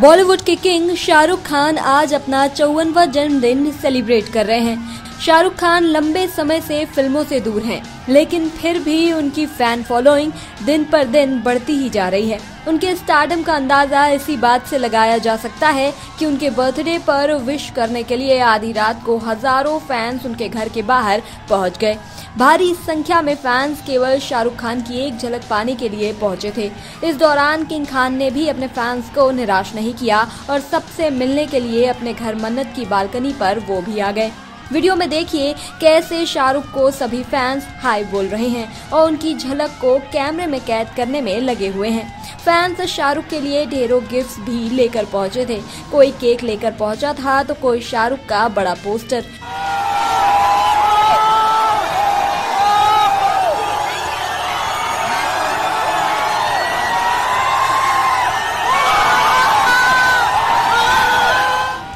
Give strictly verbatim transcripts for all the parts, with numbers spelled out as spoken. बॉलीवुड के किंग शाहरुख खान आज अपना चौवनवा जन्मदिन सेलिब्रेट कर रहे हैं। शाहरुख खान लंबे समय से फिल्मों से दूर हैं, लेकिन फिर भी उनकी फैन फॉलोइंग दिन पर दिन बढ़ती ही जा रही है। उनके स्टारडम का अंदाजा इसी बात से लगाया जा सकता है कि उनके बर्थडे पर विश करने के लिए आधी रात को हजारों फैंस उनके घर के बाहर पहुंच गए। भारी संख्या में फैंस केवल शाहरुख खान की एक झलक पाने के लिए पहुंचे थे। इस दौरान किंग खान ने भी अपने फैंस को निराश नहीं किया और सबसे मिलने के लिए अपने घर मन्नत की बालकनी पर वो भी आ गए। वीडियो में देखिए कैसे शाहरुख को सभी फैंस हाय बोल रहे हैं और उनकी झलक को कैमरे में कैद करने में लगे हुए हैं। फैंस शाहरुख के लिए ढेरों गिफ्ट्स भी लेकर पहुंचे थे। कोई केक लेकर पहुंचा था तो कोई शाहरुख का बड़ा पोस्टर।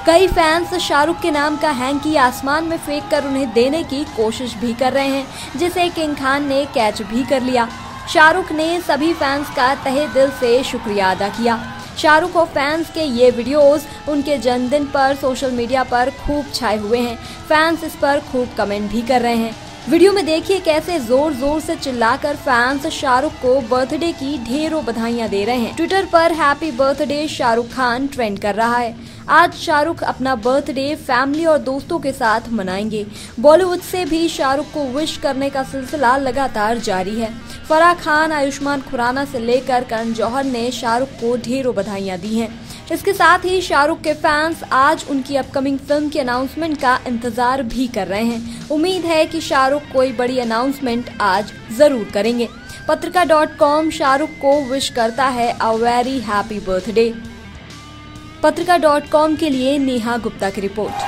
कई फैंस शाहरुख के नाम का हैंकी आसमान में फेंक कर उन्हें देने की कोशिश भी कर रहे हैं, जिसे किंग खान ने कैच भी कर लिया। शाहरुख ने सभी फैंस का तहे दिल से शुक्रिया अदा किया। शाहरुख और फैंस के ये वीडियोस उनके जन्मदिन पर सोशल मीडिया पर खूब छाए हुए हैं। फैंस इस पर खूब कमेंट भी कर रहे हैं। वीडियो में देखिए कैसे जोर जोर से चिल्लाकर फैंस शाहरुख को बर्थडे की ढेरों बधाइयां दे रहे हैं। ट्विटर पर happy birthday Shahrukh Khan trend कर रहा है। आज शाहरुख अपना बर्थडे फैमिली और दोस्तों के साथ मनाएंगे। बॉलीवुड से भी शाहरुख को विश करने का सिलसिला लगातार जारी है। फराह खान, आयुष्मान खुराना से लेकर करण जौहर ने शाहरुख को ढेरों बधाइयां दी हैं। इसके साथ ही शाहरुख के फैंस आज उनकी अपकमिंग फिल्म की अनाउंसमेंट का इंतजार भी कर रहे हैं। उम्मीद है कि शाहरुख कोई बड़ी अनाउंसमेंट आज जरूर करेंगे। पत्रिका डॉट कॉम शाहरुख को विश करता है a very happy birthday. Patrika dot com के लिए नेहा गुप्ता की रिपोर्ट।